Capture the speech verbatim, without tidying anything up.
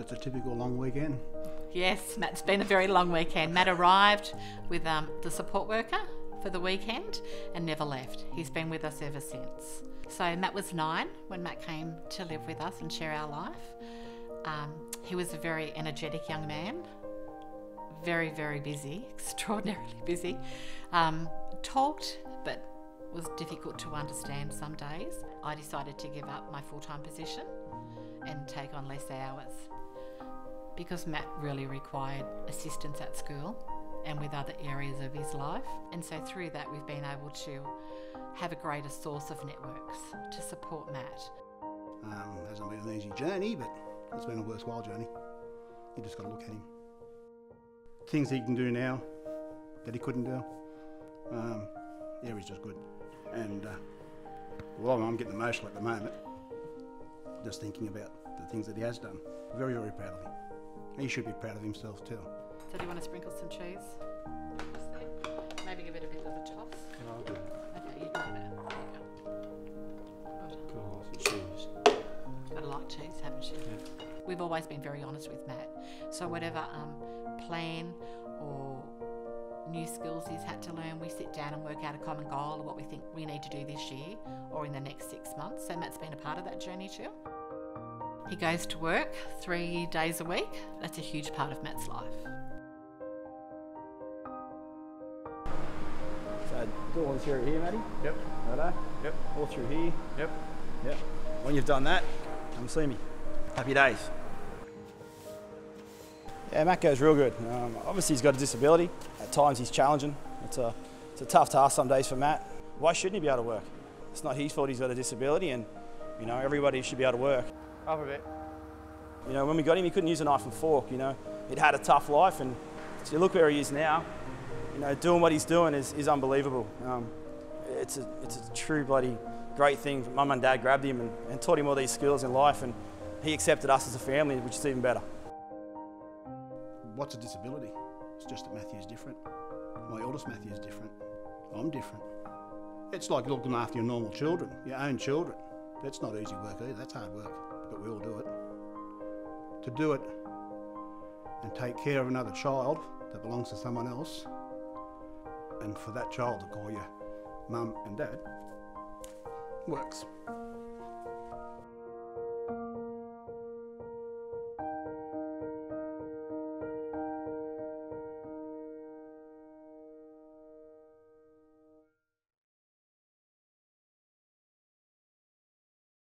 That's a typical long weekend. Yes, Matt's been a very long weekend. Matt arrived with um, the support worker for the weekend and never left. He's been with us ever since. So Matt was nine when Matt came to live with us and share our life. Um, he was a very energetic young man, very, very busy, extraordinarily busy. Um, talked, but was difficult to understand some days. I decided to give up my full-time position and take on less hours because Matt really required assistance at school and with other areas of his life. And so through that, we've been able to have a greater source of networks to support Matt. Um, it hasn't been an easy journey, but it's been a worthwhile journey. You just got to look at him. Things he can do now that he couldn't do. Um, yeah, he's just good. And uh, well, I'm getting emotional at the moment, just thinking about the things that he has done. Very, very proud of him. He should be proud of himself too. So do you want to sprinkle some cheese? Maybe give it a bit of a toss. Can I do that? Okay, you do that. There you go. Got cheese. Got to like cheese, haven't you? Yeah. We've always been very honest with Matt. So whatever um, plan or new skills he's had to learn, we sit down and work out a common goal of what we think we need to do this year or in the next six months. So Matt's been a part of that journey too. He goes to work three days a week. That's a huge part of Matt's life. So all through here, Matty? Yep. Righto? Yep. All through here? Yep. Yep. When you've done that, come see me. Happy days. Yeah, Matt goes real good. Um, obviously he's got a disability. At times he's challenging. It's a, it's a tough task some days for Matt. Why shouldn't he be able to work? It's not his fault he's got a disability, and you know, everybody should be able to work. Up a bit. You know, when we got him, he couldn't use a knife and fork, you know. He'd had a tough life, and so you look where he is now, you know, doing what he's doing is, is unbelievable. Um, it's, a, it's a true bloody great thing. Mum and Dad grabbed him and, and taught him all these skills in life, and he accepted us as a family, which is even better. What's a disability? It's just that Matthew's different. My eldest Matthew's different. I'm different. It's like looking after your normal children, your own children. That's not easy work either, that's hard work. But we all do it. To do it and take care of another child that belongs to someone else, and for that child to call you Mum and Dad, works.